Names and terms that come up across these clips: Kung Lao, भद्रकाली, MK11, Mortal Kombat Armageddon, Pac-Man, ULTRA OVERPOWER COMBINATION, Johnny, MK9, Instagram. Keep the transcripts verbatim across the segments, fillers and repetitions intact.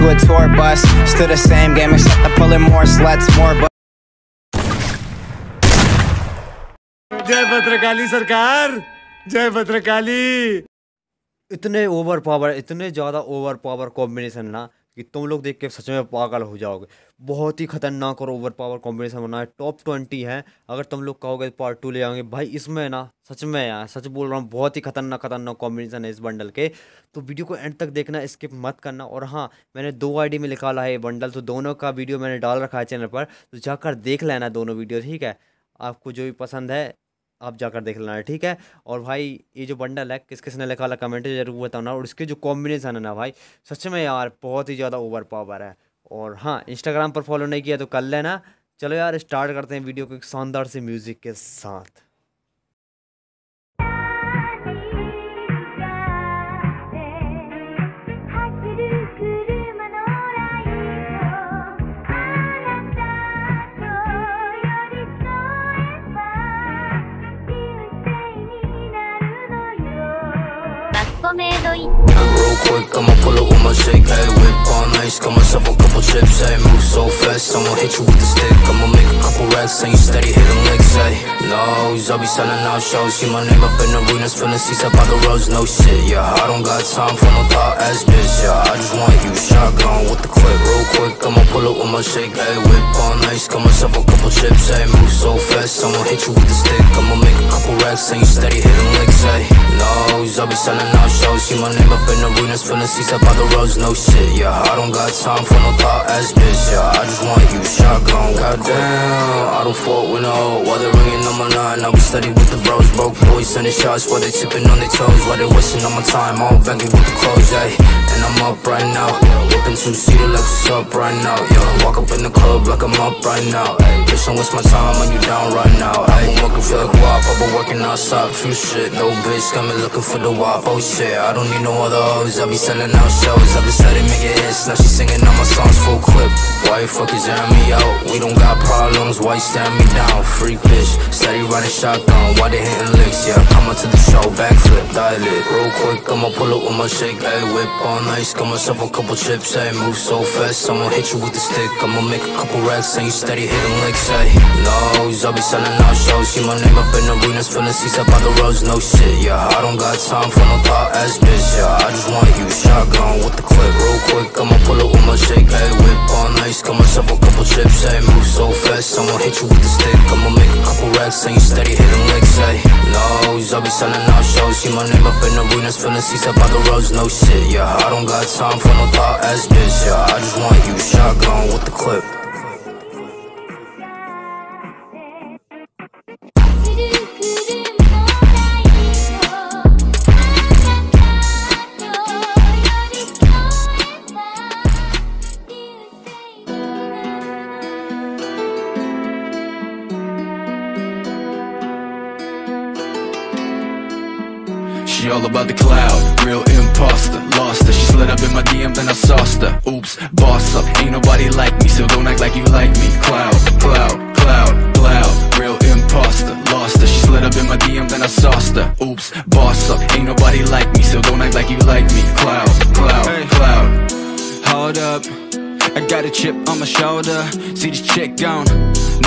to a tour bus. Still the same game, except I'm pulling more sluts, more bus. जय भद्रकाली सरकार, जय भद्रकाली। इतने over power, इतने ज़्यादा ओवर पावर कॉम्बिनेशन ना कि तुम लोग देख के सच में पागल हो जाओगे। बहुत ही खतरनाक और ओवर पावर कॉम्बिनेशन बना है, टॉप ट्वेंटी है। अगर तुम लोग कहोगे पार्ट टू ले आएंगे भाई, इसमें ना सच में यार सच बोल रहा हूँ, बहुत ही खतरनाक खतरनाक कॉम्बिनेशन है इस बंडल के। तो वीडियो को एंड तक देखना, स्किप मत करना। और हाँ, मैंने दो आईडी में निकाला है ये बंडल, तो दोनों का वीडियो मैंने डाल रखा है चैनल पर, तो जाकर देख लेना दोनों वीडियो, ठीक है। आपको जो भी पसंद है आप जाकर देख लेना, ठीक है। और भाई ये जो बंडल है किस किसने निकाला कमेंट में जरूर बताना। और इसके जो कॉम्बिनेशन है ना भाई, सच में यार बहुत ही ज़्यादा ओवर पावर है। और हाँ, इंस्टाग्राम पर फॉलो नहीं किया तो कर लेना। चलो यार स्टार्ट करते हैं वीडियो को एक शानदार से म्यूज़िक के साथ। I roll quick, I'ma pull up with my shake. Hey, whip all nice, got myself a couple chips. Hey, move so fast, I'ma hit you with the stick. I'ma make a couple racks, and you steady hitting licks. Hey, no, I'll be selling out shows. See my name up in arenas, filling seats up by the roads. No shit, yeah, I don't got time for no thought ass bitch. Yeah, I just want you shotgun with the clip. Roll quick, I'ma pull up with my shake. Hey, whip all nice, got myself a couple chips. Hey, move so fast, I'ma hit you with the stick. I'ma make a couple racks, and you steady hitting licks. Hey, no, I'll be selling out shows. See my name up in arenas, filling seats up by the roads. No shit, yeah, I don't got time for no thought ass bitch. Yeah, I just want you shotgun. Goddamn, I don't fuck with no. While they ringing on my line, I be steady with the bros. Broke boys sending shots while they tipping on their toes. While they wasting all my time, I'm banging with the clothes, ayy. And I'm up right now, whipping two-seater like what's up right now. Yeah, walk up in the club like I'm up right now. Ayy, bitch, don't waste my time when you down right now. Ayy, I'm working for the guap, I've been working outside. True shit, no bitch got me looking for the wop. Oh shit, I don't need no other hoes. I be selling out shows, I be starting making hits. Now she singing all my songs full clip. Why you fucking jamming me out? We don't got problems, why you stand me down? Freak bitch, steady riding shotgun. Why they hitting licks? Yeah, come on to the show, backflip, dial it. Real quick, I'ma pull up with my shake. Ayy, whip all nice, got myself a couple chips. Ayy, move so fast, I'ma hit you with the stick. I'ma make a couple racks, and you steady hitting licks. Ayy, no, I be selling out shows. See my name up in arenas, filling seats up by the roads. No shit, yeah, I don't got time for no thought ass bitch. Yeah, I just want you shotgun with the clip. Real quick, I'ma pull up with my shake. Ayy, whip all nice, got myself a couple chips. Ayy, move so fast, I'ma hit you with the stick. I'ma make a couple racks, and you steady hitting licks. Ayy, no, I'll be selling out shows. See my name up in arenas, filling seats up by the roads. No shit, yeah, I don't got time for no thought ass bitch. Yeah, I just want you shotgun with the clip. She all about the cloud, real imposter, lost her. She slid up in my D M, then I sauced her. Oops, boss up, ain't nobody like me, so don't act like you like me. Cloud, cloud, cloud, cloud, real imposter, lost her. She slid up in my D M, then I sauced her. Oops, boss up, ain't nobody like me, so don't act like you like me. Cloud, cloud, hey. Cloud, hold up, I got a chip on my shoulder. See this chick gone,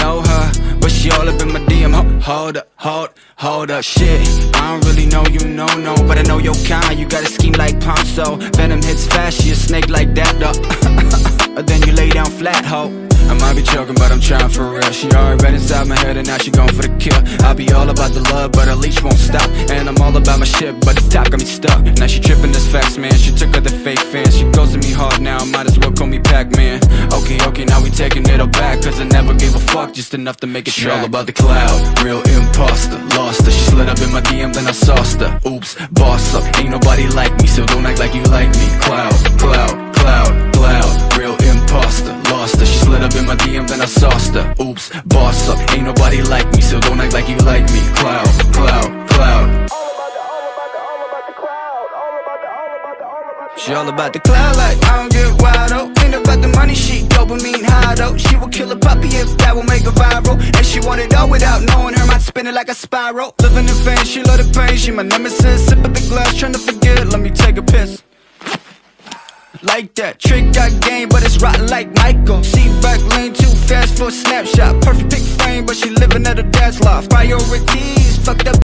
know her, but she all up in my D M. Hold up, hold, hold up, shit, I don't really know you, no, no, but I know your kind. You got a scheme like Ponzo, venom hits fast, she a snake like that, though. Then you lay down flat, ho. I might be joking, but I'm trying for real. She already ran inside my head and now she gone for the kill. I be all about the love, but her leash won't stop. And I'm all about my shit, but the top got me stuck. Now she tripping this facts, man, she took out the fake fans. She goes to me hard now, might as well call me Pac-Man. Okay, okay, now we taking it all back, cause I never gave a fuck, just enough to make it track. She all about the cloud, real imposter, lost her. She slid up in my D M, then I sauced her. Oops, boss up, ain't nobody like me, so don't act like you like me. Cloud, cloud, cloud, cloud, real imposter, lost her. She slid up in my D M, then I sauced her. Oops, boss up, ain't nobody like me, so don't act like you like me. Cloud, cloud, cloud. She all about the cloud, like I don't get wild, oh. Ain't about the money, she dopamine high, though. She will kill a puppy if that will make her viral. And she want it all without knowing her mind spinning like a spiral. Living in vain, she love the pain, she my nemesis. Sip of the glass, trying to forget, let me take a piss. like that. Trick got game, but it's rotten like Michael. See back lane too fast for a snapshot. Perfect pick frame, but she living at a dad's loft. Priorities fucked up.